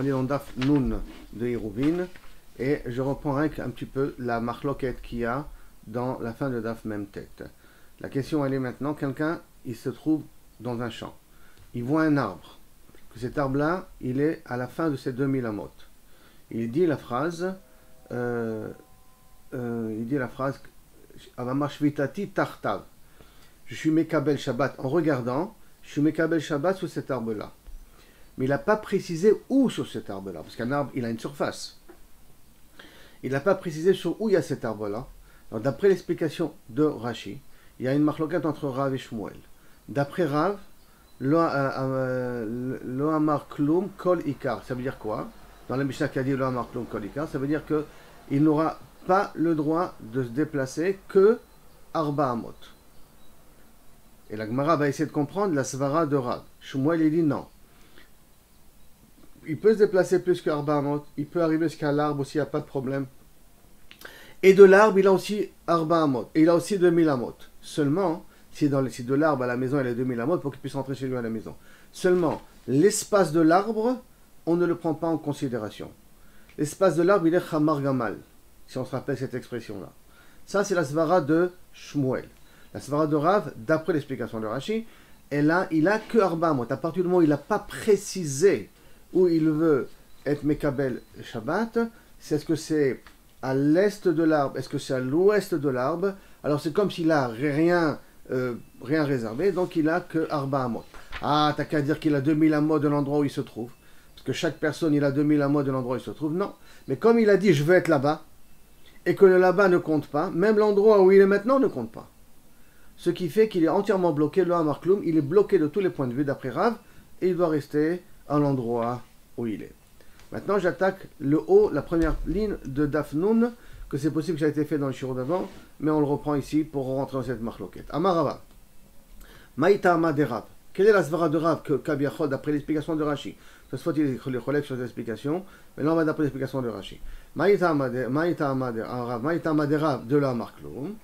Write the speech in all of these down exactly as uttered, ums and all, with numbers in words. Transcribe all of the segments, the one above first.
On est dans Daf Noun de Hérouvin. Et je reprendrai un petit peu la Mahlokate qu'il y a dans la fin de Daf même Tête. La question elle est maintenant, quelqu'un, il se trouve dans un champ. Il voit un arbre. Que cet arbre-là, il est à la fin de ses deux mille amot. Il dit la phrase, euh, euh, il dit la phrase, je suis Mekabel Shabbat, en regardant, je suis Mekabel Shabbat sous cet arbre-là. Mais il n'a pas précisé où sur cet arbre-là, parce qu'un arbre, il a une surface. Il n'a pas précisé sur où il y a cet arbre-là. Alors d'après l'explication de Rashi, il y a une mahlokate entre Rav et Shmuel. D'après Rav, Lohamar Klum kol ikar, ça veut dire quoi? Dans la Mishnah qui a dit Lohamar Klum kol ikar, ça veut dire qu'il n'aura pas le droit de se déplacer que Arba Hamot. Et la Gemara va essayer de comprendre la Svara de Rav. Shmuel, il dit non. Il peut se déplacer plus qu'Arba Hamot, il peut arriver jusqu'à l'arbre aussi, il n'y a pas de problème. Et de l'arbre, il a aussi Arba Hamot, et il a aussi deux mille Hamot. Seulement, si, dans le, si de l'arbre à la maison, il a deux mille Hamot, pour qu'il puisse rentrer chez lui à la maison. Seulement, l'espace de l'arbre, on ne le prend pas en considération. L'espace de l'arbre, il est Khamargamal, si on se rappelle cette expression-là. Ça, c'est la Svara de Shmuel. La Svara de Rav, d'après l'explication de Rashi, elle a, il a que Arba Hamot. À partir du moment où il n'a pas précisé où il veut être Mekabel Shabbat, c'est ce que c'est à l'est de l'arbre, est-ce que c'est à l'ouest de l'arbre? Alors c'est comme s'il n'a rien, euh, rien réservé, donc il n'a que Arba Hamot. Ah, t'as qu'à dire qu'il a deux mille Hamot de l'endroit où il se trouve, parce que chaque personne, il a deux mille Hamot de l'endroit où il se trouve, non. Mais comme il a dit, je veux être là-bas, et que le là-bas ne compte pas, même l'endroit où il est maintenant ne compte pas. Ce qui fait qu'il est entièrement bloqué, le Lohamar Klum, il est bloqué de tous les points de vue d'après Rav, et il doit rester à l'endroit où il est. Maintenant, j'attaque le haut, la première ligne de Dafnun, que c'est possible que ça a été fait dans le shiro d'avant, mais on le reprend ici pour rentrer dans cette mahlokate. Amarava, Maïta amadeirav. Quelle est la svara de Rav que Kavyechol, d'après l'explication de Rashi? Ça se fait qu'il les relève sur les explications, mais là on va d'après l'explication de Rashi. Maïta amadeirav de Lohamar Klum.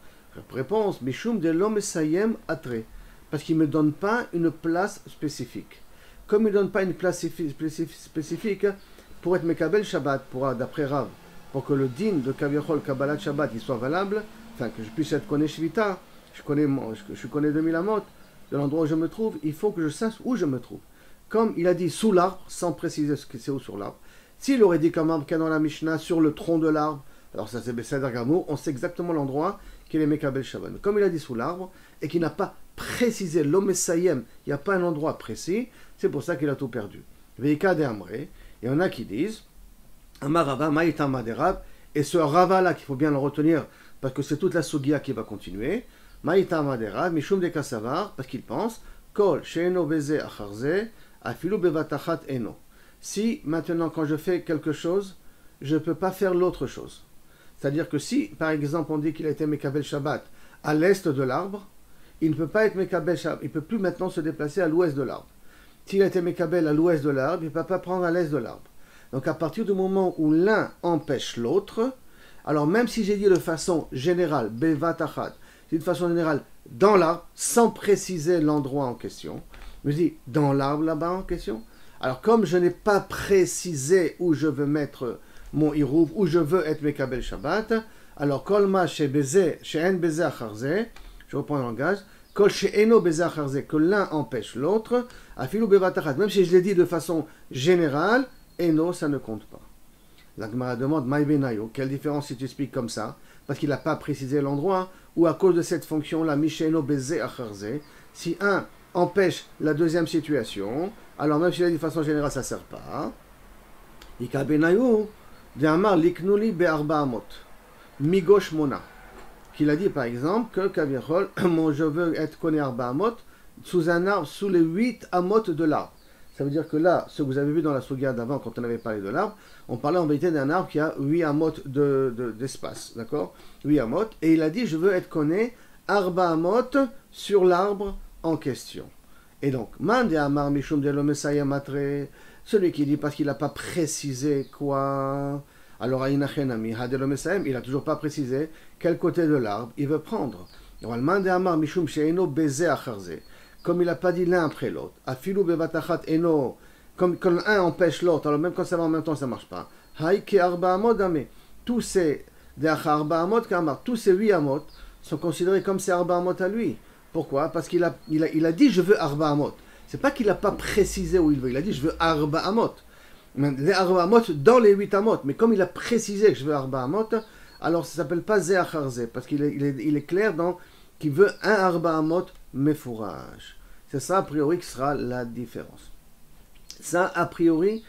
Réponse, Mishoum de l'homme sayem atre, parce qu'il ne me donne pas une place spécifique. Comme il ne donne pas une place spécifique pour être Mekabel Shabbat, pour d'après Rav, pour que le din de Kavyechol Kabbalat Shabbat il soit valable, enfin que je puisse être connaît Shvita, je connais, je connais deux mille amot, de l'endroit où je me trouve, il faut que je sache où je me trouve. Comme il a dit sous l'arbre, sans préciser ce que c'est où sur l'arbre, s'il aurait dit comme arbre qu'il y a dans la Mishnah, sur le tronc de l'arbre, alors ça c'est Besséder Gamour, on sait exactement l'endroit qu'il est Mekabel Shabbat. Mais comme il a dit sous l'arbre, et qu'il n'a pas précisé l'homme sayem, il n'y a pas un endroit précis, c'est pour ça qu'il a tout perdu. Veika de Amré, il y en a qui disent Amarava, Maïta amadeirav, et ce Rava là qu'il faut bien le retenir parce que c'est toute la Sugia qui va continuer. Maïta amadeirav, Mishoum de Kassavar, parce qu'il pense Kol, Sheino Beze Acharze, Afilu Bevatachat Eno. Si maintenant quand je fais quelque chose, je ne peux pas faire l'autre chose. C'est-à-dire que si par exemple on dit qu'il a été Mekabel Shabbat à l'est de l'arbre, il ne peut pas être Mekabel Shabbat, il ne peut plus maintenant se déplacer à l'ouest de l'arbre. S'il a été Mekabel à l'ouest de l'arbre, il ne peut pas prendre à l'est de l'arbre. Donc à partir du moment où l'un empêche l'autre, alors même si j'ai dit de façon générale, Bevatachat, c'est de façon générale dans l'arbre, sans préciser l'endroit en question, je dis dans l'arbre là-bas en question, alors comme je n'ai pas précisé où je veux mettre mon Hirouv, où je veux être Mekabel Shabbat, alors Kolma chez Bezé, chez En Bezé Acharze, je reprends le langage, que l'un empêche l'autre, même si je l'ai dit de façon générale, Eno, ça ne compte pas. La Gemara demande, quelle différence si tu expliques comme ça? Parce qu'il n'a pas précisé l'endroit, ou à cause de cette fonction-là, si un empêche la deuxième situation, alors même si il a dit de façon générale, ça ne sert pas. Qu'il a dit par exemple que Kavyechol, mon je veux être connu Arba Hamot, sous un arbre, sous les huit Hamot de l'arbre. Ça veut dire que là, ce que vous avez vu dans la Sugia d'avant, quand on avait parlé de l'arbre, on parlait en vérité d'un arbre qui a huit Hamot de, de, d'espace, d'accord? huit Hamot, et il a dit je veux être connu Arba Hamot sur l'arbre en question. Et donc, Mande Amar Mishum de l'Omessayam Atre, celui qui dit parce qu'il n'a pas précisé quoi. Alors, Ainachenami, Hadelomessayam, il n'a toujours pas précisé quel côté de l'arbre il veut prendre. Comme il n'a pas dit l'un après l'autre, comme quand l'un empêche l'autre, alors même quand ça va en même temps, ça ne marche pas. Tous ces tous ces huit amot sont considérés comme ces Arba Hamot à lui. Pourquoi? Parce qu'il a, il a, il a dit je veux Arba Hamot. C'est pas qu'il n'a pas précisé où il veut, il a dit je veux Arba Hamot. Les Arba Hamot dans les huit amot, mais comme il a précisé que je veux Arba Hamot, alors ça ne s'appelle pas Zé Acharze, parce qu'il est, il est, il est clair dans qu'il veut un Arba Hamot mefourage. C'est ça a priori qui sera la différence. Ça a priori,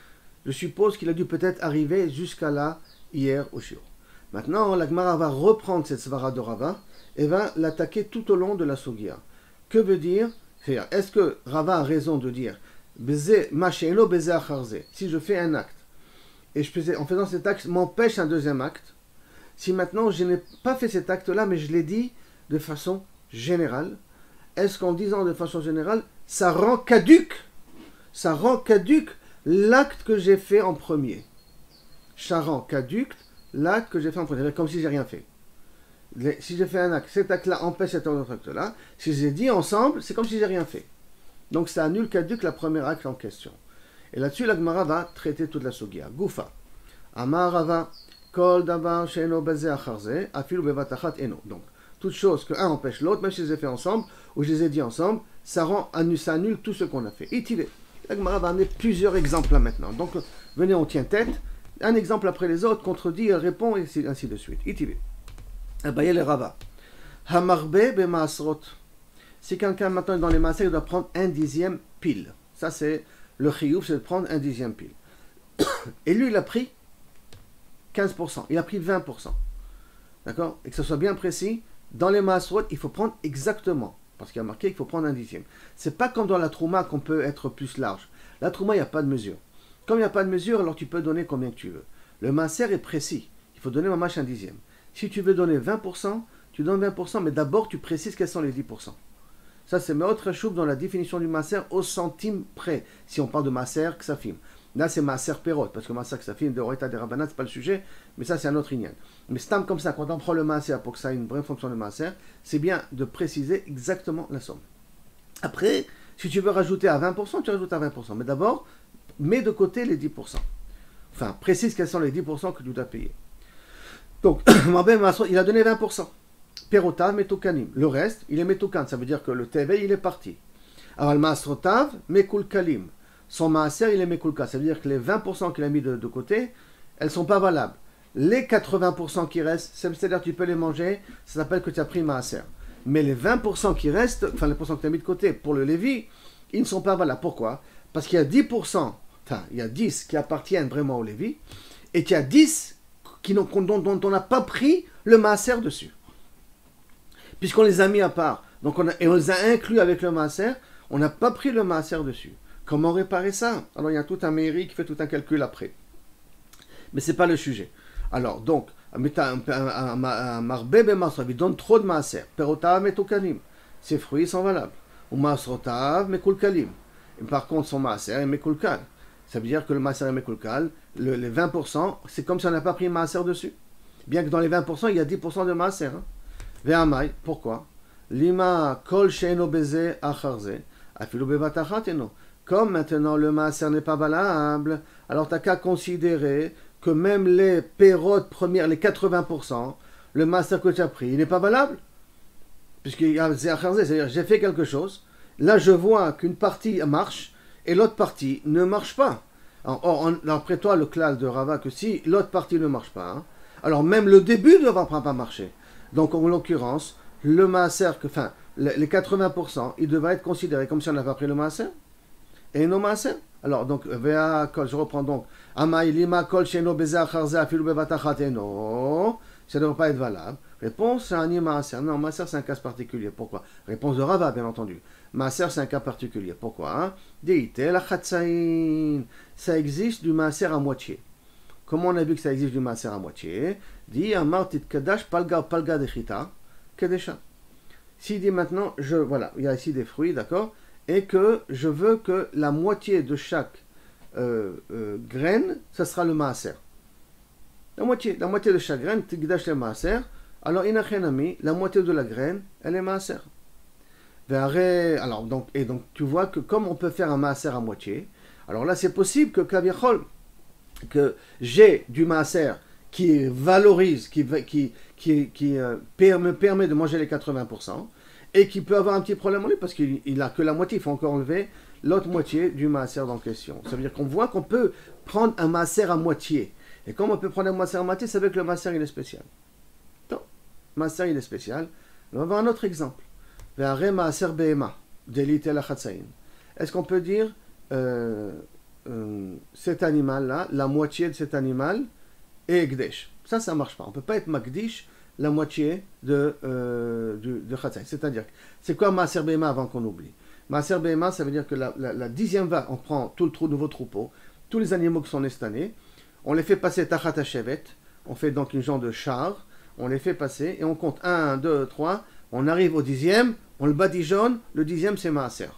je suppose qu'il a dû peut-être arriver jusqu'à là hier au Shiur. Maintenant, la Gemara va reprendre cette Svara de Rava et va l'attaquer tout au long de la Sugia. Que veut dire? Est-ce que Rava a raison de dire si je fais un acte et je faisais, en faisant cet acte m'empêche un deuxième acte, si maintenant je n'ai pas fait cet acte-là mais je l'ai dit de façon générale, est-ce qu'en disant de façon générale ça rend caduque ça rend caduque l'acte que j'ai fait en premier? Ça rend caduque l'acte que j'ai fait en premier, comme si j'ai rien fait. Les, si j'ai fait un acte, cet acte-là empêche cet autre acte-là. Si j'ai dit ensemble, c'est comme si j'ai rien fait. Donc ça annule caduque la première acte en question. Et là-dessus, la Gemara va traiter toute la Sugia. Goufa. Amarava. Kol davar sheno bezeh acharze. Afilu bevatachat eno. Donc, toute chose que un empêche l'autre, même si je les ai fait ensemble, ou je les ai dit ensemble, ça, rend, ça annule tout ce qu'on a fait. Itilé. La Gemara va amener plusieurs exemples là maintenant. Donc, venez, on tient tête. Un exemple après les autres, contredit, répond, et ainsi de suite. Itilé. Abaye le Rava. Hamarbe bema asrot. Si quelqu'un maintenant est dans les maaser, il doit prendre un dixième pile. Ça c'est le chiyuv, c'est de prendre un dixième pile. Et lui il a pris quinze pour cent, il a pris vingt pour cent. D'accord? Et que ce soit bien précis, dans les maaserot, il faut prendre exactement. Parce qu'il y a marqué qu'il faut prendre un dixième. C'est pas comme dans la truma qu'on peut être plus large. La truma, il n'y a pas de mesure. Comme il n'y a pas de mesure, alors tu peux donner combien que tu veux. Le maaser est précis. Il faut donner mamash un dixième. Si tu veux donner vingt pour cent, tu donnes vingt pour cent, mais d'abord tu précises quels sont les dix pour cent. Ça c'est Meot Reshuv dans la définition du Maaser au centime près, si on parle de Maaser Ksafim. Là c'est Maaser Perot, parce que Maaser Ksafim, de Oraita des Rabbanat, c'est pas le sujet, mais ça c'est un autre inyan. Mais stam comme ça, quand on prend le Maaser pour que ça ait une vraie fonction de Maaser, c'est bien de préciser exactement la somme. Après, si tu veux rajouter à vingt pour cent, tu rajoutes à vingt pour cent, mais d'abord, mets de côté les dix pour cent. Enfin, précise quels sont les dix pour cent que tu dois payer. Donc, il a donné vingt pour cent. Perotav, Metukanim. Le reste, il est Metukan. Ça veut dire que le T V, il est parti. Alors, le Masrotav, Mekulkalim. Son Maaser, il est Mekulka. Ça veut dire que les vingt pour cent qu'il a mis de, de côté, elles ne sont pas valables. Les quatre-vingts pour cent qui restent, c'est-à-dire que tu peux les manger, ça s'appelle que tu as pris Maaser. Mais les vingt pour cent qui restent, enfin les pourcents que tu as mis de côté pour le Lévi, ils ne sont pas valables. Pourquoi? Parce qu'il y a dix pour cent, enfin, il y a dix qui appartiennent vraiment au Lévi, et qu'il y a dix dont on n'a pas pris le maaser dessus. Puisqu'on les a mis à part, donc on a, et on les a inclus avec le maaser, on n'a pas pris le maaser dessus. Comment réparer ça? Alors il y a tout un mairie qui fait tout un calcul après. Mais ce n'est pas le sujet. Alors donc, un marbé ben maaser, il donne trop de maaser. Perotav metukanim. Ses fruits sont valables. Ou masrotav mekulkalim. Par contre, son maaser est mekulkal. Ça veut dire que le maaser est mekulkal. Le, les vingt pour cent, c'est comme si on n'a pas pris maaser dessus. Bien que dans les vingt pour cent, il y a dix pour cent de maaser. Ve'amai, pourquoi? Lima kol she'eno bezeh acharze, afilu bevat achat eno. Comme maintenant le maaser n'est pas valable, alors tu n'as qu'à considérer que même les pérotes premières, les quatre-vingts pour cent, le maaser que tu as pris, il n'est pas valable. Puisqu'il y a zeh acharze, c'est-à-dire j'ai fait quelque chose, là je vois qu'une partie marche et l'autre partie ne marche pas. Or, après toi, le classe de Rava, que si l'autre partie ne marche pas, hein, alors même le début ne va pas marcher. Donc, en l'occurrence, le maaser, enfin, les quatre-vingts pour cent, il devrait être considéré comme si on n'avait pas pris le maaser. Et non maaser. Alors, donc, je reprends donc. Amailima kol sheno bezeh acharze afilu bevatachat eno. Ça ne devrait pas être valable. Réponse, c'est un maaser. Non, maaser, c'est un cas particulier. Pourquoi? Réponse de Rava, bien entendu. Maaser, c'est un cas particulier. Pourquoi? Deité la chatsaïn. Ça existe du maaser à moitié. Comment on a vu que ça existe du maaser à moitié? Dit amar tit kadash palga palga dechita kadesha. S'il dit maintenant, je, voilà, il y a ici des fruits, d'accord, et que je veux que la moitié de chaque euh, euh, graine, ça sera le maaser. La moitié, la moitié de chaque graine, tit kadash le maaser. Alors inachenami, la moitié de la graine, elle est maaser. Alors, donc, et donc, tu vois que comme on peut faire un maaser à moitié, Alors là, c'est possible que Kavyechol, que j'ai du maaser qui valorise, qui, qui, qui, qui euh, me permet de manger les quatre-vingts pour cent, et qui peut avoir un petit problème en lui, parce qu'il n'a que la moitié, il faut encore enlever l'autre moitié du maaser en question. Ça veut dire qu'on voit qu'on peut prendre un maaser à moitié. Et comme on peut prendre un maaser à moitié, ça veut que le maaser il est spécial. Donc, maaser il est spécial. On va voir un autre exemple. Maaser Bema, délité la chatsaïn. Est-ce qu'on peut dire euh, euh, cet animal-là, la moitié de cet animal, et Ekdesh? Ça, ça ne marche pas. On ne peut pas être Makdish la moitié de, euh, de, de Khatsaï. C'est-à-dire, c'est quoi Maaser Bema avant qu'on oublie? Maaser Bema, ça veut dire que la, la, la dixième va, on prend tout le trou, nouveau troupeau, tous les animaux qui sont nés cette année, on les fait passer Tachat Hashevet, on fait donc une genre de char, on les fait passer, et on compte un, deux, trois, on arrive au dixième, on le badigeonne, le dixième c'est Maaser.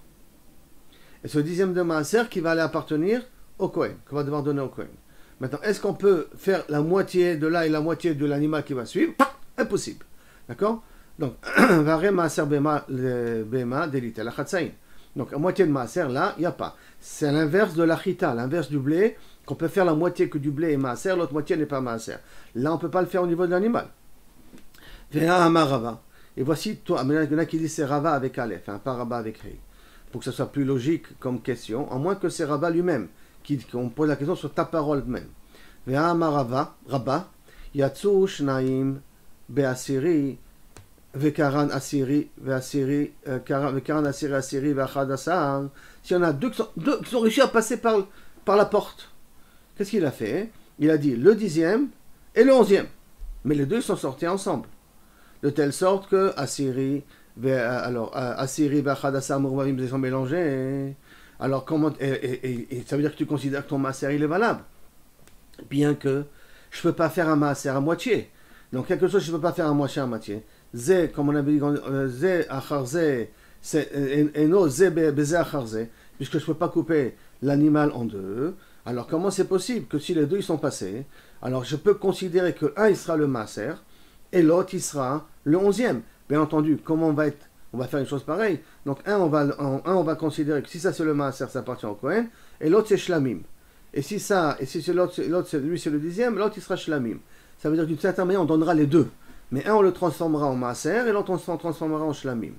Et ce dixième de Maaser qui va aller appartenir au Kohen, qu'on va devoir donner au Kohen. Maintenant, est-ce qu'on peut faire la moitié de là et la moitié de l'animal qui va suivre? Impossible. D'accord? Donc, Varé Maaser Bema délité la Khatsaïn. Donc, la moitié de Maaser, là, il n'y a pas. C'est l'inverse de la Chita, l'inverse du blé, qu'on peut faire la moitié que du blé et Maaser, l'autre moitié n'est pas Maaser. Là, on ne peut pas le faire au niveau de l'animal. Véa Amarava. Et voici, toi, il y en a qui disent c'est Rava avec Aleph, hein, pas Rava avec Rei. Pour que ce soit plus logique comme question, à moins que c'est Rava lui-même, qu'on pose la question sur ta parole même. Véa Amarava, Rava, Yatsu Shnaim Be'asiri, Vekaran Asiri, Ve'asiri, Vekaran Asiri, Asiri, Ve'achad Asar. Si on a deux qui sont, deux qui sont réussis à passer par, par la porte, qu'est-ce qu'il a fait? Il a dit le dixième et le onzième. Mais les deux sont sortis ensemble. De telle sorte que Assyrie, alors Assyrie, Bachadassar, Mourvavim, ils sont mélangés. Alors comment et, et, et, et ça veut dire que tu considères que ton maaser il est valable, bien que je peux pas faire un maaser à moitié. Donc quelque chose je peux pas faire à moitié à moitié. Zé comme on avait dit, zé achar zé, c'est et non zé bezé achar zé, puisque je peux pas couper l'animal en deux. Alors comment c'est possible que si les deux ils sont passés, alors je peux considérer que un il sera le maaser et l'autre, il sera le onzième. Bien entendu, comment on va être, on va faire une chose pareille. Donc, un, on va, un, on va considérer que si ça, c'est le maaser, ça appartient au Kohen, et l'autre, c'est Shlamim. Et si ça, et si l'autre, lui, c'est le dixième, l'autre, il sera Shlamim. Ça veut dire d'une certaine manière, on donnera les deux. Mais un, on le transformera en maaser, et l'autre, on s'en transformera en Shlamim.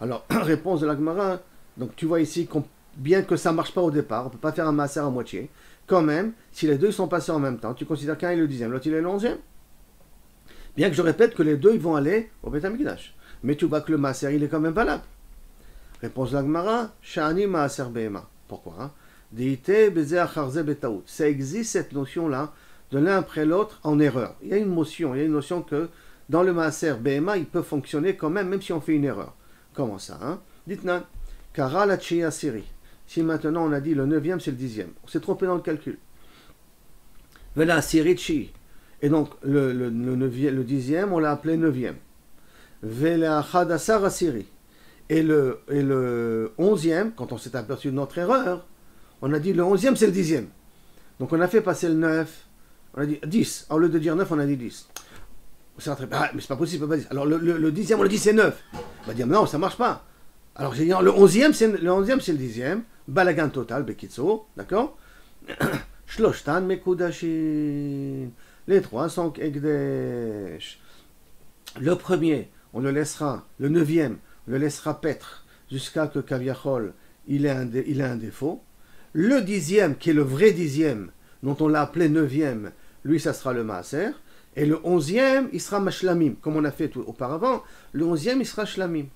Alors, réponse de la Gemara. Donc, tu vois ici, qu'on, bien que ça ne marche pas au départ, on ne peut pas faire un maaser à moitié, quand même, si les deux sont passés en même temps, tu considères qu'un est le dixième, l'autre, il est le onzième. Bien que je répète que les deux, ils vont aller au Beit Hamikdash. Mais tu vois que le maaser, il est quand même valable. Réponse de la Gemara, Shani maaser Bema. Pourquoi? Deite bezeh acharze betaout. Ça existe cette notion-là, de l'un après l'autre, en erreur. Il y a une notion, il y a une notion que dans le maaser Bema, il peut fonctionner quand même, même si on fait une erreur. Comment ça, hein? Dites-nous, Kara la tchia siri. Si maintenant on a dit le neuvième, c'est le dixième. On s'est trompé dans le calcul. Vela siri tchi. Et donc, le, le, le, neuvième, le dixième, on l'a appelé neuvième. Et le, et le onzième, quand on s'est aperçu de notre erreur, on a dit le onzième, c'est le dixième. Donc, on a fait passer le neuf, on a dit dix. Au lieu de dire neuf, on a dit dix. Ah, mais c'est pas possible, pas dix. Alors, le, le, le dixième, on le dit, c'est neuf. On va dire, non, ça marche pas. Alors, j'ai dit, le onzième, c'est le dixième. Balagan total, bekitso, d'accord? Shloshtan mekudashin. Les trois sont Ekdesh. Le premier, on le laissera, le neuvième, on le laissera paître jusqu'à que Kavyechol, il ait un, dé, il ait un défaut. Le dixième, qui est le vrai dixième, dont on l'a appelé neuvième, lui, ça sera le maaser. Et le onzième, il sera mashlamim, comme on a fait tout, auparavant. Le onzième, il sera shlamim.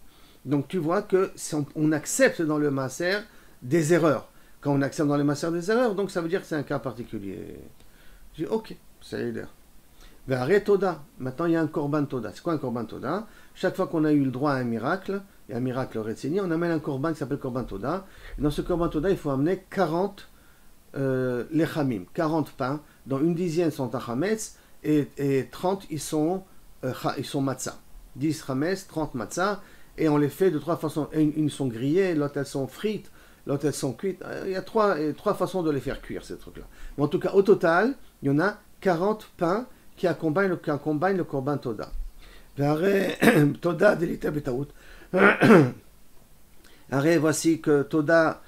Donc, tu vois que si on, on accepte dans le maaser des erreurs. Quand on accepte dans le maaser des erreurs, donc ça veut dire que c'est un cas particulier. Je dis, ok. C'est l'idée. Ve'aré Toda. Maintenant, il y a un Corban Toda. C'est quoi un Corban Toda? Chaque fois qu'on a eu le droit à un miracle, et un miracle résigné, on amène un Corban qui s'appelle Corban Toda. Et dans ce Corban Toda, il faut amener quarante euh, lechamim, quarante pains, dont une dizaine sont à hametz, et, et trente, ils sont, euh, ils sont matzah. dix hametz, trente matzah, et on les fait de trois façons. Une, une sont grillées, l'autre, elles sont frites, l'autre, elles sont cuites. Il y a trois, trois façons de les faire cuire, ces trucs-là. Mais en tout cas, au total, il y en a quarante pains qui accompagnent le Corban Toda. Toda délité betaout. Arrêt, voici que Toda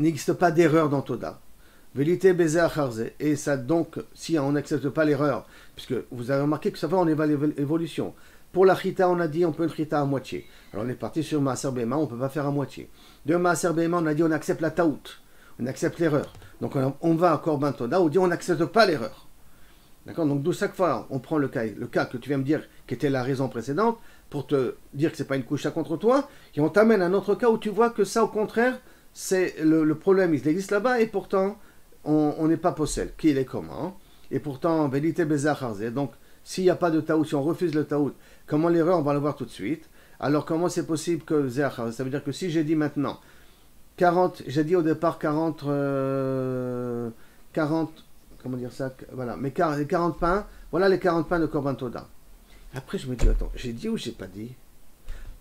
il n'existe pas d'erreur dans Toda. Et ça donc, si on n'accepte pas l'erreur, puisque vous avez remarqué que ça va, on évalue l'évolution. Pour la chita, on a dit on peut une chita à moitié. Alors on est parti sur Maaser Bema, on ne peut pas faire à moitié. De Maaser Bema, on a dit on accepte la Taout, on accepte l'erreur. Donc on, on va à Corban Toda, on dit on n'accepte pas l'erreur. D'accord? Donc d'où chaque fois, on prend le cas, le cas que tu viens me dire, qui était la raison précédente, pour te dire que ce n'est pas une couche à contre toi, et on t'amène à un autre cas où tu vois que ça, au contraire, c'est le, le problème, il existe là-bas, et pourtant, on n'est pas possède, qui il est comment, et pourtant, vérité bezacharzé. Donc, s'il n'y a pas de taout, si on refuse le taout, comment l'erreur, on va le voir tout de suite. Alors, comment c'est possible que zacharzé? Ça veut dire que si j'ai dit maintenant, quarante, j'ai dit au départ quarante, euh, quarante, comment dire ça, voilà, mais quarante pains, voilà les quarante pains de Corban Toda. Après, je me dis, attends, j'ai dit ou j'ai pas dit?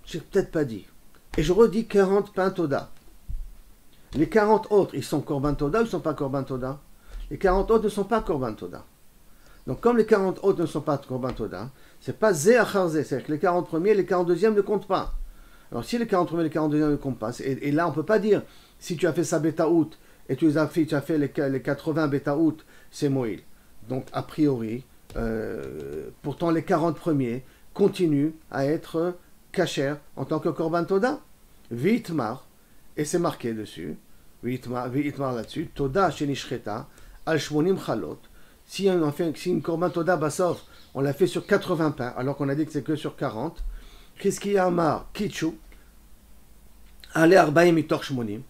J'ai peut-être pas dit. Et je redis quarante pains Toda. Les quarante autres, ils sont Corban Toda ou ils ne sont pas Corban Toda? Les quarante autres ne sont pas Corban Toda. Donc, comme les quarante autres ne sont pas Corban Toda, c'est pas Zé achar Zé. C'est-à-dire que les quarante premiers et les quarante deuxièmes ne comptent pas. Alors, si les quarante premiers et les quarante deuxièmes ne comptent pas, et, et là, on ne peut pas dire, si tu as fait ça bêta out et tu les as fait, tu as fait les, les quatre-vingts bêta out, c'est Moïl. Donc, a priori, Euh, pourtant les quarante premiers continuent à être kasher en tant que Corban Toda. Vitmar, et c'est marqué dessus, Vitmar là-dessus, Toda chez Nishreta, Al-Shmonim Chalot. Si une Corban Toda Bassov, on l'a fait sur quatre-vingts pains, alors qu'on a dit que c'est que sur quarante. Hizkiya Amar Kichu, Ale Arbaim Mitor Shmonim.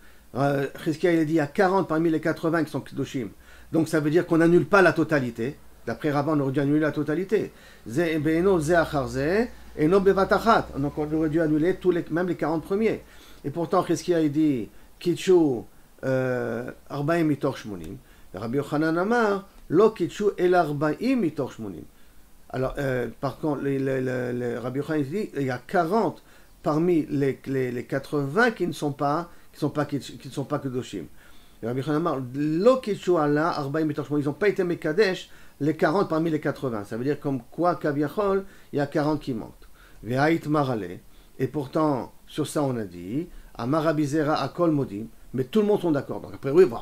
Hizkiya il a dit il y a quarante parmi les quatre-vingts qui sont Doshim. Donc ça veut dire qu'on n'annule pas la totalité. D'après Rav, on aurait dû annuler la totalité. Donc on aurait dû annuler tous les, même les quarante premiers. Et pourtant, Hizkiya il dit Kichu Arbaim mitor shmonim. Rabbi Yochanan Amar Lo Kichu El Arbaim mitor shmonim. Alors, euh, par contre, le, le, le, le, Rabbi Yochanan dit il y a quarante parmi les, les, les quatre-vingts qui ne sont pas qui sont pas qui ne sont pas Kedoshim. Rabbi Yochanan Amar Lo Kichu Allah Arbaim mitor shmonim. Ils n'ont pas été Mekadesh les quarante parmi les quatre-vingts. Ça veut dire comme quoi, Kavyechol, il y a quarante qui manquent. Ve'ait marale. Et pourtant, sur ça, on a dit, Amarabizera akol modim. Mais tout le monde sont d'accord. Donc, après, oui, bah,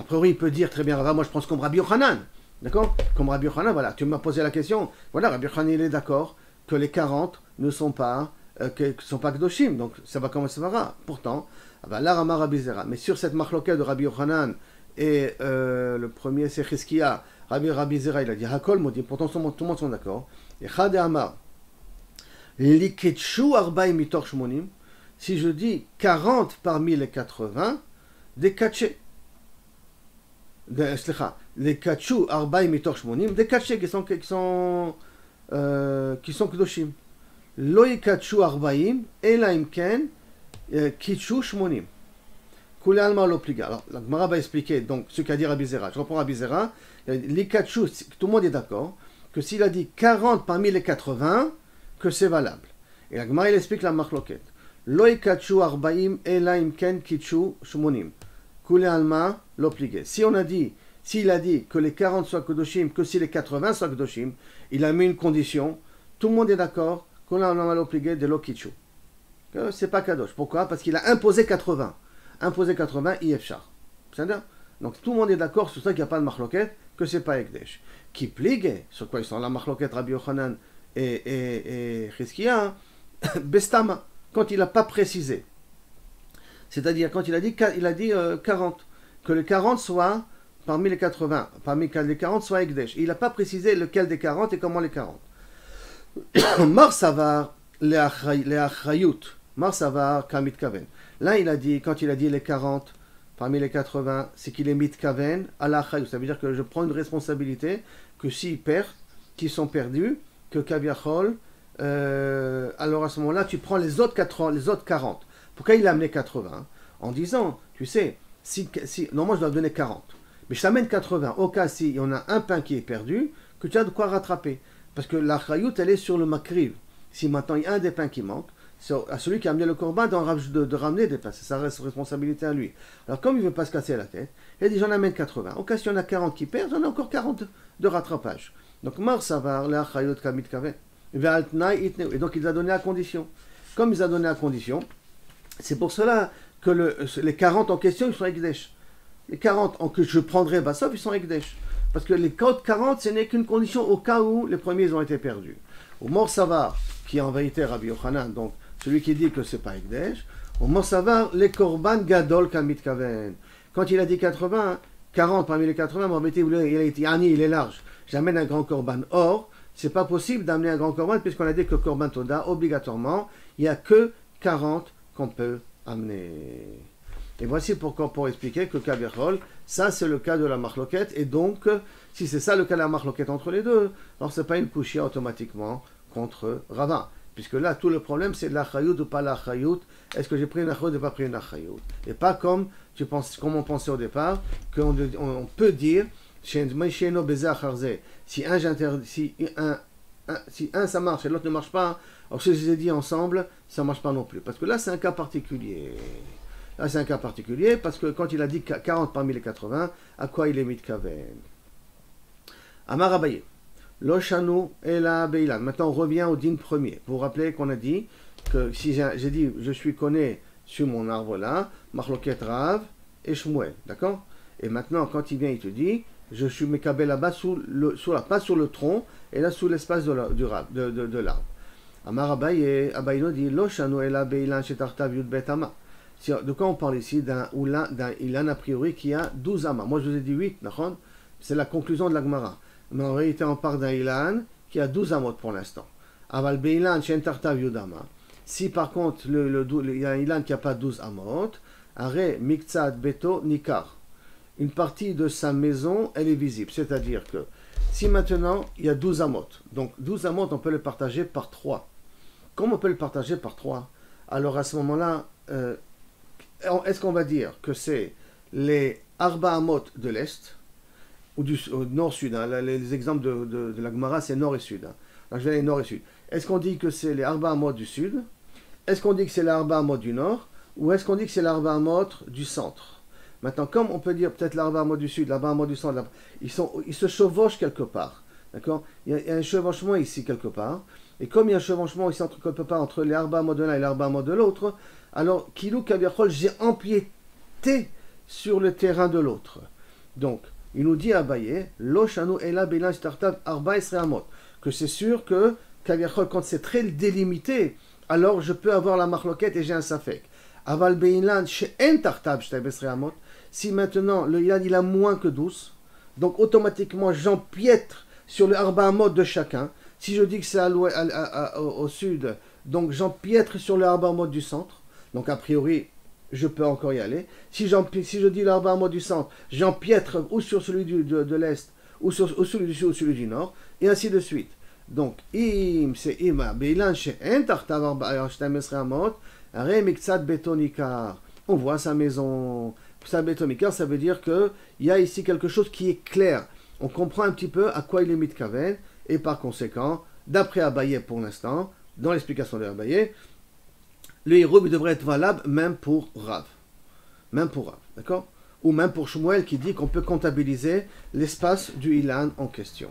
après, oui, il peut dire très bien, moi, je pense comme Rabbi Yochanan. D'accord? Comme Rabbi Yochanan, voilà. Tu m'as posé la question. Voilà, Rabbi Yochanan, il est d'accord que les quarante ne sont pas, euh, que, que sont pas Kedoshim. Donc, ça va comme Svara. Pourtant, bah, là, Amarabizera. Mais sur cette Mahlokate de Rabbi Yochanan, et euh, le premier, c'est Hizkiya. Rabbi Rabbi Zera, il a dit Hakol Modim, pourtant tout le monde sont d'accord. Et Chad et Amar, Liketchu Arbaim Mitor Shmonim, si je dis quarante parmi les quatre-vingts, des Kaché. Les Kachu Arbaim Mitor Shmonim, des Kaché qui sont qui sont euh, qui sont Kedoshim. Loi Kachu Arbaim, Elaim Ken, Kichu Shmonim. Alors, la Gemara va expliquer donc ce qu'a dit Rabbi Zera. Je reprends Rabbi Zera. Les quatre choses, tout le monde est d'accord que s'il a dit quarante parmi les quatre-vingts, que c'est valable. Et la Gemara, il explique la Mahlokate. Loi kachu arbaim elaim ken kichu shmonim. Kule alma l'obligé. Si on a dit, s'il a dit que les quarante soient kedoshim, que si les quatre-vingts soient kedoshim, il a mis une condition. Tout le monde est d'accord. Kule alma l'obligé de lo kichu. Que c'est pas kadosh. Pourquoi? Parce qu'il a imposé quatre-vingts. Imposé quatre-vingts, if char. C'est-à-dire, donc tout le monde est d'accord sur ça qu'il n'y a pas de Mahlokate, que c'est pas Ekdesh. Qui pligue, sur quoi ils sont la Mahlokate, Rabbi Yochanan et, et, et Hizkiya, Bestama, quand il n'a pas précisé. C'est-à-dire, quand il a dit, il a dit euh, quarante, que les quarante soient parmi les quatre-vingts, parmi les quarante soient Ekdesh. Il n'a pas précisé lequel des quarante et comment les quarante. Marsavar, les Achayut, Marsavar, Kamit Kaven. Là, il a dit, quand il a dit les quarante parmi les quatre-vingts, c'est qu'il est mitkaven à la chayou. Ça veut dire que je prends une responsabilité que s'ils perdent, qu'ils sont perdus, que Kavyachol, euh, alors à ce moment-là, tu prends les autres, quatre-vingts, les autres quarante. Pourquoi il a amené quatre-vingts? En disant, tu sais, si, si, normalement je dois donner quarante, mais je t'amène quatre-vingts, au cas s'il y en a un pain qui est perdu, que tu as de quoi rattraper. Parce que la chayou, elle est sur le makriv. Si maintenant il y a un des pains qui manque, c'est à celui qui a amené le corban de, de ramener des pains. C'est sa responsabilité à lui. Alors, comme il ne veut pas se casser la tête, il a dit j'en amène quatre-vingts. Au cas où il y en a quarante qui perdent, j'en ai encore quarante de rattrapage. Donc, Mar Savar, la Chayot Kamit Kaven. Et donc, il a donné à condition. Comme il a donné à condition, c'est pour cela que le, les quarante en question, ils sont Ekdesh. Les quarante en que je prendrai Bassof, ils sont Ekdesh. Parce que les quarante, ce n'est qu'une condition au cas où les premiers ont été perdus. Au Morsavar, qui est en vérité Rabbi Yochanan, donc celui qui dit que ce n'est pas Ekdesh, au Morsavar, les Korban Gadol Kamit Kaven. Quand il a dit quatre-vingts, quarante parmi les quatre-vingts, il a dit Annie, il est large. J'amène un grand Korban. Or, ce n'est pas possible d'amener un grand Korban, puisqu'on a dit que Korban Toda, obligatoirement, il n'y a que quarante qu'on peut amener. Et voici pourquoi, pour expliquer que Kavyechol, ça c'est le cas de la Mahlokate, et donc si c'est ça le cas de la Mahlokate entre les deux, alors c'est pas une kouchia automatiquement contre Rava, puisque là tout le problème c'est la chayout ou pas la chayout, est-ce que j'ai pris une chayout ou pas pris une chayout, et pas comme tu penses, comme on pensait au départ, qu'on on, on peut dire si un j'interdis, si un, un si un ça marche et l'autre ne marche pas, alors si je les ai dit ensemble, ça marche pas non plus, parce que là c'est un cas particulier. Là, c'est un cas particulier, parce que quand il a dit quarante parmi les quatre-vingts, à quoi il est mitkaven? Amar Baye, Loshanu et la Beilan. Maintenant, on revient au din premier. Vous vous rappelez qu'on a dit que si j'ai dit je suis connu sur mon arbre là, Mahlokate Rav et Shmuel, d'accord? Et maintenant, quand il vient, il te dit je suis mekabel là-bas, sous le, sous la, pas sur le tronc, et là sous l'espace de l'arbre. La, de, de, de l'arbre. Amar Abaye, Abayno dit Loshanu et la Beilan chez Tartav Yud Betama. De quoi on parle ici? D'un ilan a priori qui a douze amas. Moi je vous ai dit huit, c'est la conclusion de la Gemara. Mais en réalité on parle d'un ilan qui a douze amas pour l'instant. Aval beilan shentartav yudama. Si par contre il y a un ilan qui n'a pas douze amas, aré miktsat beto nikar. Une partie de sa maison elle est visible. C'est-à-dire que si maintenant il y a douze amas, donc douze amas on peut le partager par trois. Comme on peut le partager par trois, alors à ce moment-là, euh, est-ce qu'on va dire que c'est les Arba Hamot de l'Est, ou du Nord-Sud, hein, les, les exemples de, de, de la Gemara c'est Nord et Sud, hein. Alors, je vais aller Nord et Sud. Est-ce qu'on dit que c'est les Arba Hamot du Sud? Est-ce qu'on dit que c'est les Arba Hamot du Nord? Ou est-ce qu'on dit que c'est l'Arba Hamot du Centre? Maintenant, comme on peut dire peut-être l'Arba Hamot du Sud, l'Arba Hamot du Centre, ils, sont, ils se chevauchent quelque part, d'accord? Il, il y a un chevauchement ici quelque part, et comme il y a un chevauchement ici entre, quelque part entre les Arba Hamot de l'un et l'Arba Hamot de l'autre, alors, Kilou Kavyechol, j'ai empiété sur le terrain de l'autre. Donc, il nous dit à Baye, Loshanu Ela Belan Startav Arba Esrehamot, que c'est sûr que Kavyechol, quand c'est très délimité, alors je peux avoir la Mahlokate et j'ai un Safek. Aval Belan She'en Tartav Shtab Esrehamot, si maintenant le Ilan il a moins que douze, donc automatiquement j'empiète sur le Arba Hamot de chacun. Si je dis que c'est à, à, à, au, au sud, donc j'empiète sur le Arba Hamot du centre. Donc, a priori, je peux encore y aller. Si, si je dis l'Arba Hamot du centre, j'empiètre ou sur celui du, de, de l'Est, ou sur ou celui du Sud, ou celui du Nord, et ainsi de suite. Donc, im, c'est ima, beilan, she'en tartav arba shtameesra amot, arei miktsat beto nikar. On voit sa maison. Sa beto nikar, ça veut dire qu'il y a ici quelque chose qui est clair. On comprend un petit peu à quoi il est mitkaven, et par conséquent, d'après Abaye pour l'instant, dans l'explication de Abaye, le Hérouvin devrait être valable même pour Rav. Même pour Rav, d'accord? Ou même pour Shmuel qui dit qu'on peut comptabiliser l'espace du Ilan en question.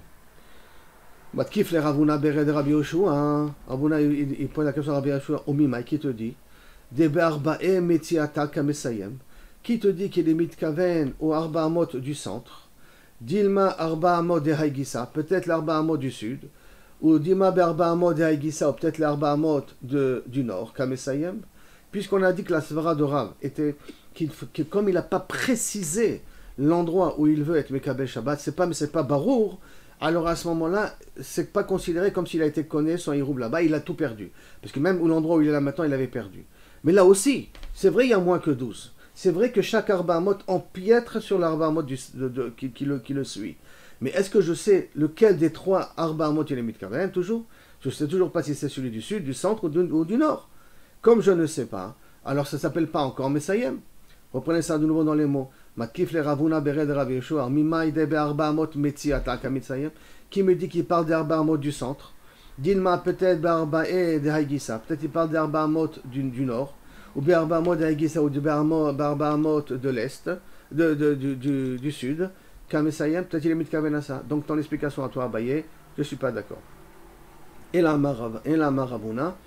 Batkif le Ravuna Bered Rabbi Yoshua. Ravuna, il pose la question à Rabbi Yoshua Omimai qui te dit Debe Arbae Metiata Kamesayem. Qui te dit qu'il est mitkaven au Arba Hamot du centre? Dilma Arba Hamot de Haïgissa. Peut-être l'Arba Hamot du sud. Ou Dima Berba Hamot de Haïgissa, ou peut-être l'Arba Hamot du Nord, Kamesayem, puisqu'on a dit que la Svara de Rav était, qui, qui, comme il n'a pas précisé l'endroit où il veut être Mekabel Shabbat, c'est pas, mais c'est pas Barour, alors à ce moment-là, c'est pas considéré comme s'il a été connu son Hiroub là-bas, il a tout perdu. Parce que même l'endroit où il est là maintenant, il avait perdu. Mais là aussi, c'est vrai, il y a moins que douze. C'est vrai que chaque Arba Hamot empiètre sur l'Arba Hamot du, de, de, qui, qui, le, qui le suit. Mais est-ce que je sais lequel des trois Arba Hamot il est mitkaven toujours? Je ne sais toujours pas si c'est celui du sud, du centre ou du, ou du nord. Comme je ne sais pas, alors ça ne s'appelle pas encore Messayem. Reprenez ça de nouveau dans les mots. Matkif le Ravuna Bered Rav Yeshua, Mimai debe Arba Hamot Metzi Ataka Messayem. Qui me dit qu'il parle des Arba Hamot du centre? Dilma peut-être Barba et de Haïgissa. Peut-être il parle des Arba Hamot du, du nord. Ou des Arba Hamot de Haïgissa ou des Arba Hamot de l'est, de, de, du, du, du sud. Kamesayem, peut-être il est mitkaven à ça. Donc, dans l'explication à toi, Abaye, je ne suis pas d'accord. Ela Maravuna,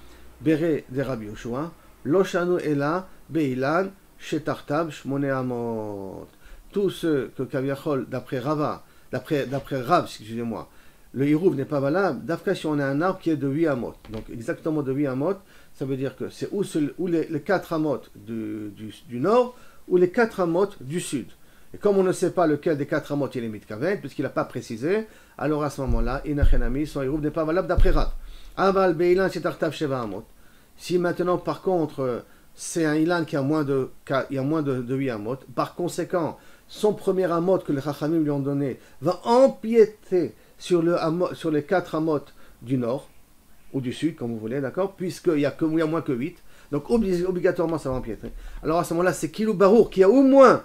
Bere de Rabbi Yoshua, Loshanu Ela, Beilan, chez Tartab, Shmoné Amot. Tous ceux que Kavyechol, d'après Rava, d'après Rav, excusez-moi, le Hérouv n'est pas valable, d'Afka si on a un arbre qui est de huit Amot. Donc exactement de huit Amot, ça veut dire que c'est ou, seul, ou les, les quatre Amot du, du, du nord, ou les quatre Amot du sud. Et comme on ne sait pas lequel des quatre Amot il est mitkaven, puisqu'il n'a pas précisé, alors à ce moment-là, Inachenami, son Hérouv n'est pas valable d'après Rav. Aval Beilan c'est Tartab Sheva Amot. Si maintenant par contre, c'est un Ilan qui a moins de, qui a moins de, de huit Amot, par conséquent, son premier amot que les Chachamim lui ont donné va empiéter sur, le amot, sur les quatre amot du nord ou du sud, comme vous voulez, d'accord, puisqu'il n'y a, a moins que huit. Donc obligatoirement, ça va empiéter. Alors à ce moment-là, c'est Kilou Barour qui a au moins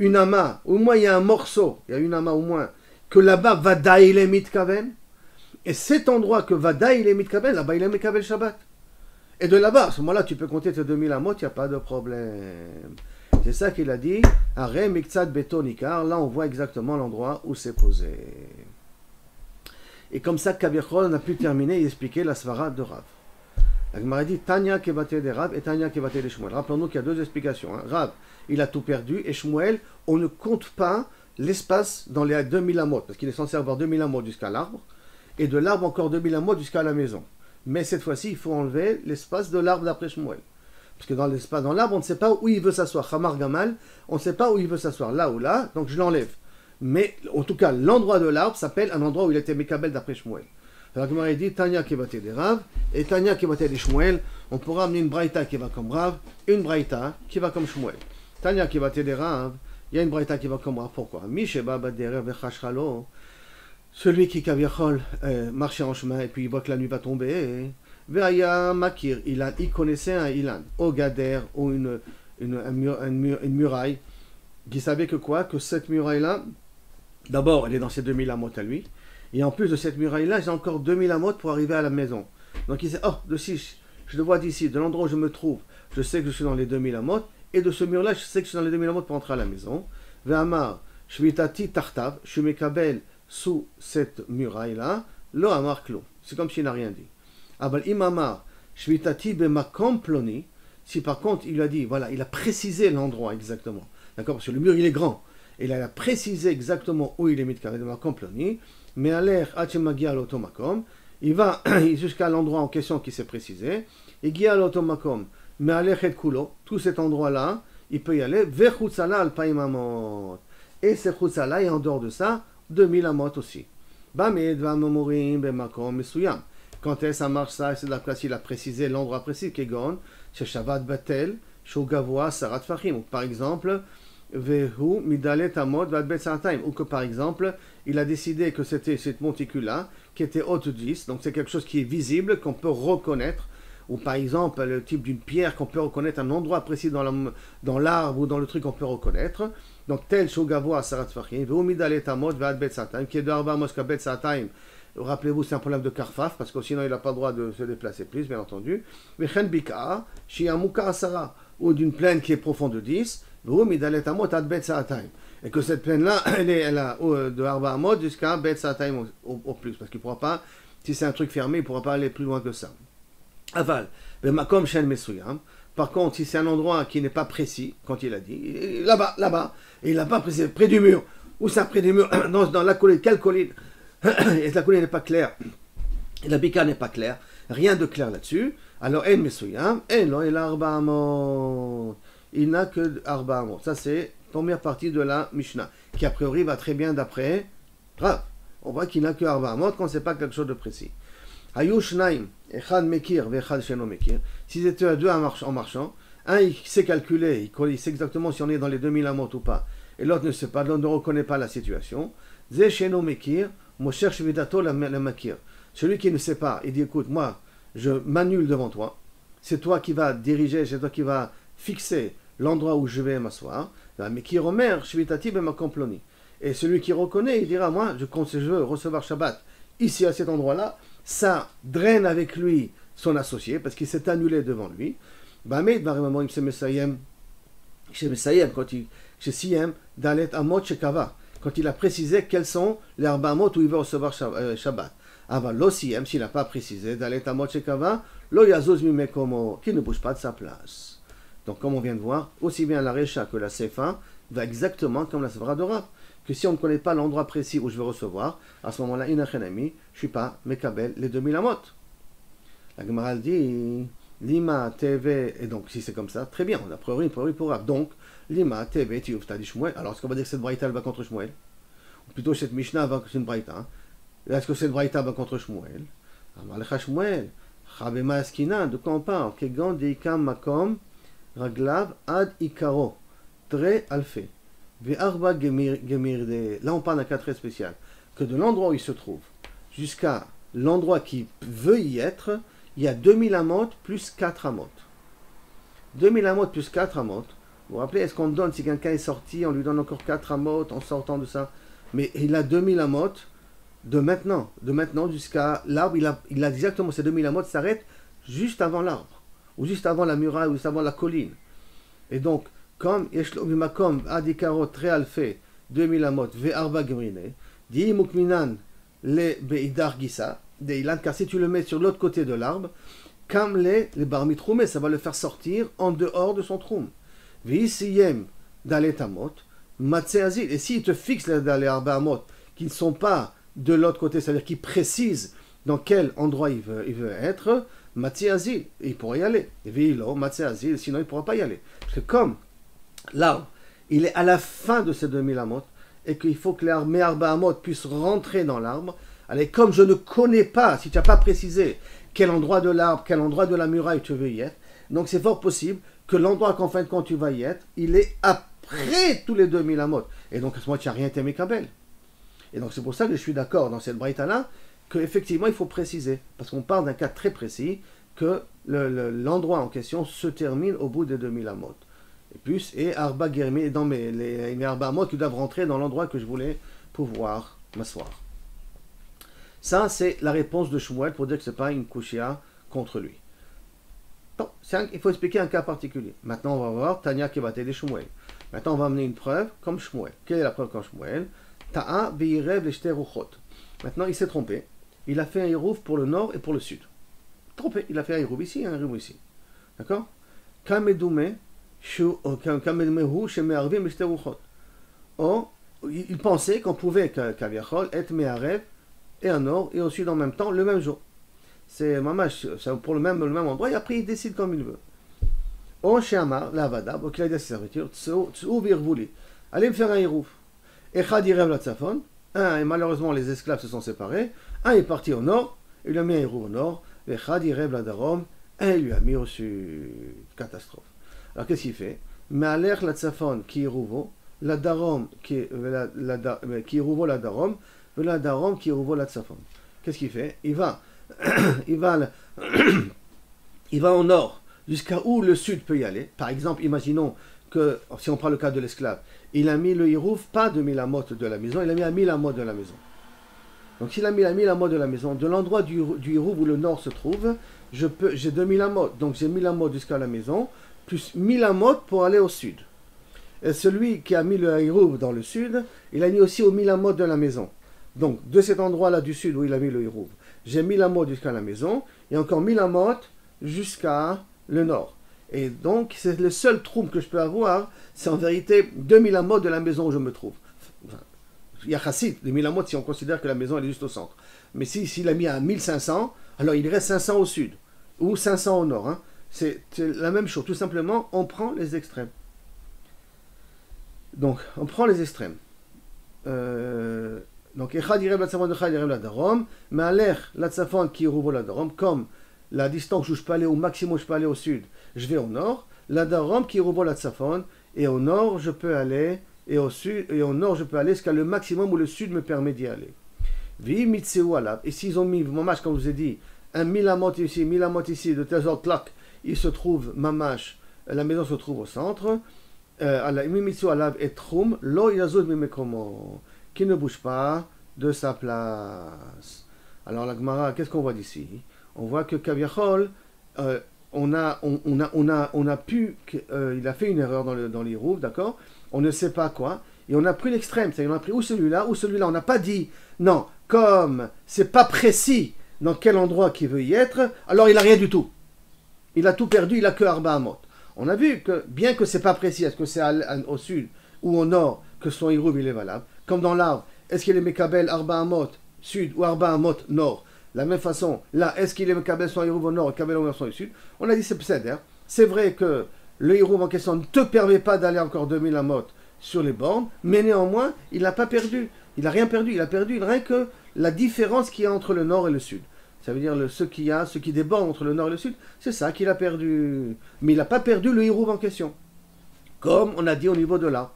une ama, au moins il y a un morceau, il y a une ama au moins, que là-bas va daïle mitkaven. Et cet endroit que va daïle mitkaven, là-bas il est Mekabel Shabbat. Et de là-bas, à ce moment-là, tu peux compter tes deux mille amot, il n'y a pas de problème. C'est ça qu'il a dit, Aré Miktsad Betonikar, là on voit exactement l'endroit où c'est posé. Et comme ça, Kavyechol n'a pu terminer et expliquer la Svara de Rav. La Gemara dit, Tanya Kevate de Rav et Tanya Kevate de Shmuel. Rappelons-nous qu'il y a deux explications. Hein. Rav, il a tout perdu, et Shmuel, on ne compte pas l'espace dans les deux mille amot, parce qu'il est censé avoir deux mille amot jusqu'à l'arbre, et de l'arbre encore deux mille amot jusqu'à la maison. Mais cette fois-ci, il faut enlever l'espace de l'arbre d'après Shmuel. Parce que dans l'espace, dans l'arbre, on ne sait pas où il veut s'asseoir. Khamargamal, on ne sait pas où il veut s'asseoir, là ou là, donc je l'enlève. Mais en tout cas, l'endroit de l'arbre s'appelle un endroit où il était Mekabel d'après Shmuel. Alors comme on a dit, Tanya qui va t'aider Rav, et Tanya qui va t'aider Shmuel, on pourra amener une braïta qui va comme Rav, une braïta qui va comme Shmuel. Tanya qui va t'aider Rav, il y a une braïta qui va comme Rav, pourquoi? Misheba baderer vechashalo, celui qui Kavyechol euh, marchait en chemin et puis il voit que la nuit va tomber. Veaya Makir, Ilan, il connaissait un Ilan, Ogader, ou une, une, un mur, un mur, une muraille, qui savait que quoi? Que cette muraille-là, d'abord, elle est dans ses deux mille amot à lui, et en plus de cette muraille-là, j'ai encore deux mille amot pour arriver à la maison. Donc il sait, oh, de si je le vois d'ici, de l'endroit où je me trouve, je sais que je suis dans les deux mille amot, et de ce mur-là, je sais que je suis dans les deux mille amot pour entrer à la maison. Veamar, Shvitati Tartav, je m'écabelle sous cette muraille-là, Lohamar Klum. C'est comme s'il n'a rien dit. Abel Imamar, Shvitati Bema Komploni, si par contre il a dit, voilà, il a précisé l'endroit exactement, d'accord, parce que le mur il est grand, et là il a précisé exactement où il est mitkaven Bema Komploni, mais à l'air Hachemagia l'automakom, il va jusqu'à l'endroit en question qui s'est précisé, et Gia l'automakom, mais à l'air Hedkulo, tout cet endroit-là, il peut y aller, vers Khutsala al-Paimamot, et c'est Khutsala, et en dehors de ça, deux mille amot aussi. Bamed Vamomorim Bema Kom Mesuyam. Quand est-ce ça marche ça? C'est d'après s'il a précisé l'endroit précis, Kegon, chez Shabbat Batel, Shogavoa, Sarat Fahim, ou par exemple, Vehu, Midalet Amot, Vadbet Sarataim, ou que par exemple, il a décidé que c'était cette monticule-là, qui était haute dix, donc c'est quelque chose qui est visible, qu'on peut reconnaître, ou par exemple, le type d'une pierre qu'on peut reconnaître, un endroit précis dans l'arbre la, dans ou dans le truc qu'on peut reconnaître. Donc tel Shogavoa, Sarat Fahim, Vehu, Midalet Amot, Vadbet Sarataim, qui est de Arba Hamot, Bet Sarataim. Rappelez-vous, c'est un problème de Karfaf, parce que sinon il n'a pas le droit de se déplacer plus, bien entendu. Mais Chenbika, Shiamuka Asara, ou d'une plaine qui est profonde de dix, et que cette plaine-là, elle est elle a, de Arba Hamot jusqu'à Bet Sa'ataim au, au plus, parce qu'il ne pourra pas, si c'est un truc fermé, il ne pourra pas aller plus loin que ça. Aval, Bemakom Shen Mesuyam. Par contre, si c'est un endroit qui n'est pas précis, quand il a dit, là-bas, là-bas, et il n'a pas précisé, près du mur, où ça près du mur, dans, dans la colline, quelle colline? Et la colline n'est pas claire, et la bika n'est pas claire, rien de clair là-dessus. Alors, El Mesuyam, El il a Arba Hamot. Il n'a que Arba Hamot. Ça, c'est la première partie de la Mishnah, qui a priori va très bien d'après Rav. On voit qu'il n'a que Arba Hamot quand c'est pas quelque chose de précis. Ayushnaim, Echad Mekir, Vechad Sheno Mekir. S'ils étaient à deux en marchant, un il sait calculer, il sait exactement si on est dans les deux mille amot ou pas, et l'autre ne sait pas, l'autre ne reconnaît pas la situation. Ze Sheno Mekir. Mosher Shvidato la Makir. Celui qui ne sait pas, il dit écoute, moi, je m'annule devant toi. C'est toi qui vas diriger, c'est toi qui vas fixer l'endroit où je vais m'asseoir. Mais qui romère Shvitati Bema Komploni. Et celui qui reconnaît, il dira moi, je compte je veux recevoir Shabbat ici à cet endroit-là. Ça draine avec lui son associé parce qu'il s'est annulé devant lui. Bamed Baremamim se Mesayem, chez Mesayem, quand il, chez Siyem, Dalet Amot Shekava. Quand il a précisé quels sont les Arba Hamot où il va recevoir Shabbat. Avant l'O C M, s'il n'a pas précisé, Dalet Amot Shekava, Lo Yazuz Mimekomo, qui ne bouge pas de sa place. Donc, comme on vient de voir, aussi bien la Récha que la Sefa va exactement comme la Sevra de Rav. Que si on ne connaît pas l'endroit précis où je vais recevoir, à ce moment-là, inachenami, je ne suis pas Mekabel les deux mille amot. La Gemara dit Lima T V, et donc si c'est comme ça, très bien, on a priori une priori pour Rav. Donc, Lima T V, tu as dit Shmuel. Alors, est-ce qu'on va dire que cette Braïta va contre Shmuel? Ou plutôt cette Mishnah va contre une Braïta hein? Est-ce que cette Braïta va contre Shmuel? Amalcha Shmuel, Chabema Askina, de quoi on parle? Kegan Deikam Makom, Raglav Ad Ikaro, Tre Alfé, Ve'arba Gemirde. Là, on parle d'un cas très spécial. Que de l'endroit où il se trouve jusqu'à l'endroit qui veut y être, il y a deux mille amotes plus quatre amotes. deux mille amotes plus quatre amotes. Vous vous rappelez, est-ce qu'on donne, si quelqu'un est sorti, on lui donne encore quatre amotes en sortant de ça? Mais il a deux mille amotes de maintenant. De maintenant jusqu'à l'arbre, il a, il a exactement ces deux mille amotes s'arrêtent juste avant l'arbre. Ou juste avant la muraille, ou juste avant la colline. Et donc, comme Yeshlo Bimakom Adikarot Realfé deux mille amotes Ve'arba Gemrine, Di Mukminan Le Beidar Gissa, car si tu le mets sur l'autre côté de l'arbre, comme les barmitroumes, ça va le faire sortir en dehors de son troum. V'isiyem daletamot, matseazil. Et s'il te fixe les daletamot, qui ne sont pas de l'autre côté, c'est-à-dire qui précisent dans quel endroit il veut, il veut être, matseazil, il pourra y aller. V'ilo matseazil, sinon il ne pourra pas y aller. Parce que comme l'arbre, il est à la fin de ces deux mille amot, et qu'il faut que l'arbre Arba Hamot puisse rentrer dans l'arbre. Allez, comme je ne connais pas, si tu n'as pas précisé quel endroit de l'arbre, quel endroit de la muraille tu veux y être, donc c'est fort possible que l'endroit qu'en fin de compte tu vas y être, il est après tous les deux mille amot. Et donc à ce moment tu n'as rien été Mekabel. Et donc c'est pour ça que je suis d'accord dans cette braïta là, qu'effectivement il faut préciser, parce qu'on parle d'un cas très précis, que le, le, l'endroit en question se termine au bout des deux mille amot. Et plus, et Arba Germi, dans mes, les, mes Arba Hamot qui doivent rentrer dans l'endroit que je voulais pouvoir m'asseoir. Ça, c'est la réponse de Shmuel pour dire que ce n'est pas une kushia contre lui. Donc, un, il faut expliquer un cas particulier. Maintenant, on va voir Tanya qui va t'aider Shmuel. Maintenant, on va amener une preuve comme Shmuel. Quelle est la preuve comme Shmuel? Ta'a bi'irev les shte ruchot. Maintenant, il s'est trompé. Il a fait un Hérouv pour le nord et pour le sud. Trompé. Il a fait un Hérouv ici et un Hérouv ici. D'accord? Kamedoumé. Or, il pensait qu'on pouvait, Kavyechol, être Meharev et un or et au sud en même temps, le même jour. C'est pour le même, le même endroit, et après il décide comme il veut. Or, Shamar, la Vada, donc il a dit à ses serviteurs, allez me faire un Hérouf. Et Khadirev la Tsafon, et malheureusement les esclaves se sont séparés, un est parti au nord, il a mis un Hérouf au nord, et Khadirev la Darom, et il lui a mis au sud. Catastrophe. Alors qu'est-ce qu'il fait? Maler la tsafon qui rouvo, la darom qui rouvo la darom, la darom qui rouvo la tsafon. Qu'est-ce qu'il fait? Il va, il va, il va au nord jusqu'à où le sud peut y aller. Par exemple, imaginons que si on prend le cas de l'esclave, il a mis le hirouf pas de mille amot de la maison, il a mis à mille amot de la maison. Donc s'il a mis à mille amot de la maison, de l'endroit du, du hirouf où le nord se trouve, je peux, j'ai deux mille amot, donc j'ai mille amot jusqu'à la maison, plus mille amot pour aller au sud. Et celui qui a mis le hirouv dans le sud, il a mis aussi au mille amot de la maison. Donc, de cet endroit-là du sud où il a mis le hirouv, j'ai mille amot jusqu'à la maison, et encore mille amot jusqu'à le nord. Et donc, c'est le seul troum que je peux avoir, c'est en vérité deux mille amot de la maison où je me trouve. Enfin, il y a chassid, deux mille amot si on considère que la maison elle est juste au centre. Mais si, s'il a mis à mille cinq cents, alors il reste cinq cents au sud, ou cinq cents au nord, hein. C'est la même chose, tout simplement, on prend les extrêmes. Donc, on prend les extrêmes. Euh, donc, Echad irev la tsafon, Echad irev la darom, mais Aler la tsafon qui rouvre la darom, comme la distance où je peux aller au maximum, où je peux aller au sud, je vais au nord, la darom qui rouvre la tsafon, et au nord, je peux aller, et au sud, et au nord, je peux aller jusqu'à le maximum où le sud me permet d'y aller. Vi mitseu alab, et s'ils ont mis, mon match, comme je vous ai dit, un mille amot ici, mille amot ici, de tel genre, clac, il se trouve, mamash, la maison se trouve au centre, mimitsu alav et trum, lo yazud mimekomo, qui ne bouge pas de sa place. Alors la Gemara, qu'est-ce qu'on voit d'ici? On voit que Kavyechol, euh, on, a, on, on, a, on, a, on a pu, euh, il a fait une erreur dans l'hirouv, d'accord? On ne sait pas quoi, et on a pris l'extrême, c'est-à-dire on a pris ou celui-là, ou celui-là, on n'a pas dit, non, comme c'est pas précis dans quel endroit qu'il veut y être, alors il n'a rien du tout. Il a tout perdu, il n'a que Arba Hamot. On a vu que, bien que c'est pas précis, est-ce que c'est au sud ou au nord que son Hérouvin il est valable, comme dans l'arbre, est-ce qu'il est Mekabel Arba Hamot sud ou Arba Hamot nord? La même façon, là, est-ce qu'il est Mekabel son Hérouvin au nord et Kabel son au sud? On a dit c'est pseder. C'est vrai que le Hérouvin en question ne te permet pas d'aller encore deux mille Hamot sur les bornes, mais néanmoins, il n'a pas perdu. Il n'a rien perdu, il a perdu rien que la différence qu'il y a entre le nord et le sud. Ça veut dire le, ce qu'il y a, ce qui déborde entre le nord et le sud, c'est ça qu'il a perdu. Mais il n'a pas perdu le Hérouvin en question. Comme on a dit au niveau de l'arbre.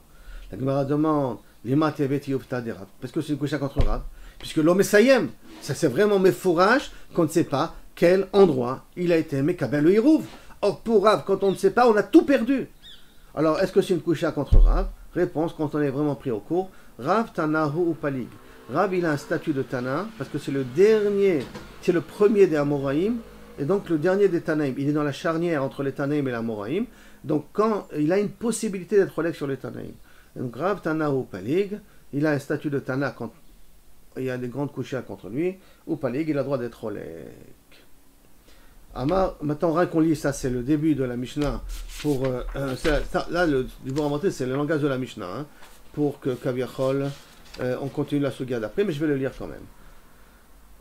La Gemara demande, parce que c'est une coucha contre Rav, puisque l'homme est Sayem. Ça c'est vraiment mes fourrages qu'on ne sait pas quel endroit il a été Mekabel le Hérouvin. Or pour Rav, quand on ne sait pas, on a tout perdu. Alors est-ce que c'est une coucha contre Rav? Réponse, quand on est vraiment pris au cours, Rav Tanahu ou Palig. Rav, il a un statut de Tana, parce que c'est le dernier, c'est le premier des Amoraïm, et donc le dernier des Tanaïm. Il est dans la charnière entre les Tanaïm et les Amoraïm, donc quand il a une possibilité d'être relègue sur les Tanaïm. Donc Rav Tanahu ou Palig, il a un statut de Tana quand il y a des grandes couchères contre lui, ou Palig, il a le droit d'être relègue. Amar, maintenant, rien qu'on lit, ça c'est le début de la Mishnah. Pour, euh, euh, ça, là, le niveau inventé, c'est le langage de la Mishnah. Hein, pour que Kavyechol, euh, on continue la suga d'après, mais je vais le lire quand même.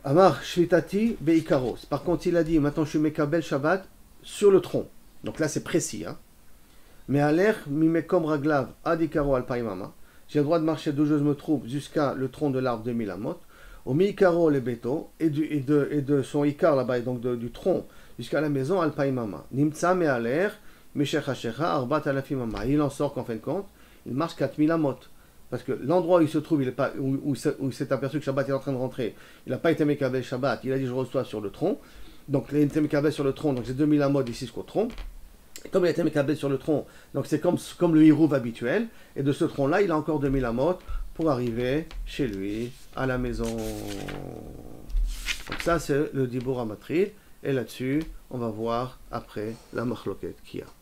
Amar, Shvitati, Beikaros. Par contre, il a dit, maintenant je suis Mekabel Shabbat sur le tronc. Donc là, c'est précis. Hein. Mais à l'air, Mimekom Raglav, Adikaro Alpaimama. J'ai le droit de marcher d'où je me trouve jusqu'à le tronc de l'arbre de Milamot. Au Mikaro, les bétos, et, et, de, et de son Ikar là-bas, et donc de, du tronc. Jusqu'à la maison Alpaimama. Nimtsa me'aler, meshechachecha, arbat alafimama. Il en sort qu'en fin de compte, il marche quatre mille amot. Parce que l'endroit où il se trouve, il est pas, où, où, où il s'est aperçu que Shabbat est en train de rentrer, il n'a pas été Mekabel Shabbat, il a dit je reçois sur le tronc. Donc il a été Mekabel sur le tronc, donc c'est deux mille amot ici jusqu'au tronc. Et comme il a été Mekabel sur le tronc, donc c'est comme, comme le hirouv habituel. Et de ce tronc-là, il a encore deux mille amot pour arriver chez lui, à la maison. Donc ça, c'est le Dibur Amatril. Et là-dessus, on va voir après la Mahlokate qu'il y a.